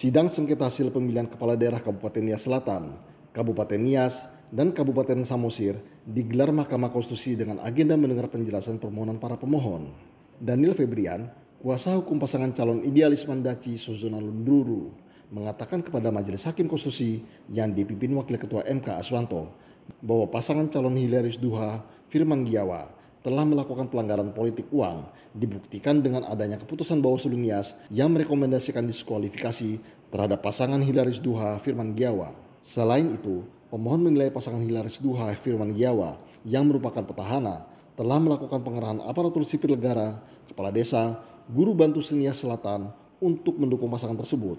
sidang sengketa hasil pemilihan kepala daerah Kabupaten Nias Selatan, Kabupaten Nias, dan Kabupaten Samosir digelar Mahkamah Konstitusi dengan agenda mendengar penjelasan permohonan para pemohon. Daniel Febrian, kuasa hukum pasangan calon Idealisman Dachi Sozanolo Ndruru, mengatakan kepada Majelis Hakim Konstitusi yang dipimpin Wakil Ketua MK Aswanto bahwa pasangan calon Hilarius Duha, Firman Giawa telah melakukan pelanggaran politik uang dibuktikan dengan adanya keputusan Bawaslu Nias yang merekomendasikan diskualifikasi terhadap pasangan Hilarius Duha, Firman Giawa. Selain itu, pemohon menilai pasangan Hilarius Duha, Firman Giawa yang merupakan petahana telah melakukan pengerahan aparatur sipil negara, kepala desa, guru bantu Nias Selatan untuk mendukung pasangan tersebut.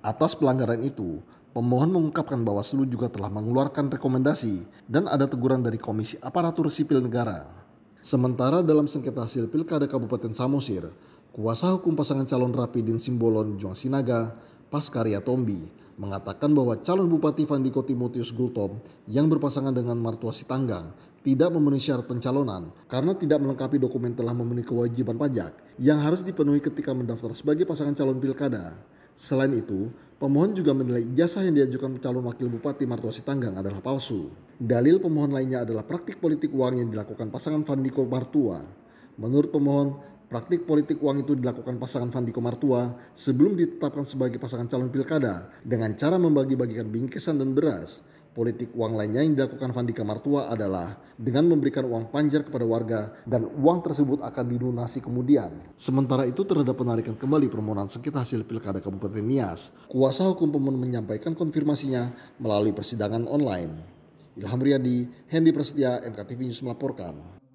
Atas pelanggaran itu, pemohon mengungkapkan Bawaslu juga telah mengeluarkan rekomendasi dan ada teguran dari Komisi Aparatur Sipil Negara. Sementara dalam sengketa hasil pilkada Kabupaten Samosir, kuasa hukum pasangan calon Rapidin Simbolon Juang Sinaga, Paskaria Tombi, mengatakan bahwa calon Bupati Vandiko Timotius Gultom yang berpasangan dengan Martua Sitanggang tidak memenuhi syarat pencalonan karena tidak melengkapi dokumen telah memenuhi kewajiban pajak yang harus dipenuhi ketika mendaftar sebagai pasangan calon pilkada. Selain itu, pemohon juga menilai ijazah yang diajukan calon wakil bupati Martua Sitanggang adalah palsu. Dalil pemohon lainnya adalah praktik politik uang yang dilakukan pasangan Vandiko Martua. Menurut pemohon, praktik politik uang itu dilakukan pasangan Vandiko Martua sebelum ditetapkan sebagai pasangan calon pilkada dengan cara membagi-bagikan bingkisan dan beras. Politik uang lainnya yang dilakukan Vandiko Martua adalah dengan memberikan uang panjar kepada warga dan uang tersebut akan dilunasi kemudian. Sementara itu terhadap penarikan kembali permohonan sengketa hasil pilkada Kabupaten Nias, kuasa hukum pemohon menyampaikan konfirmasinya melalui persidangan online. Ilham Riyadi, Hendy Prasetya, MKTV News melaporkan.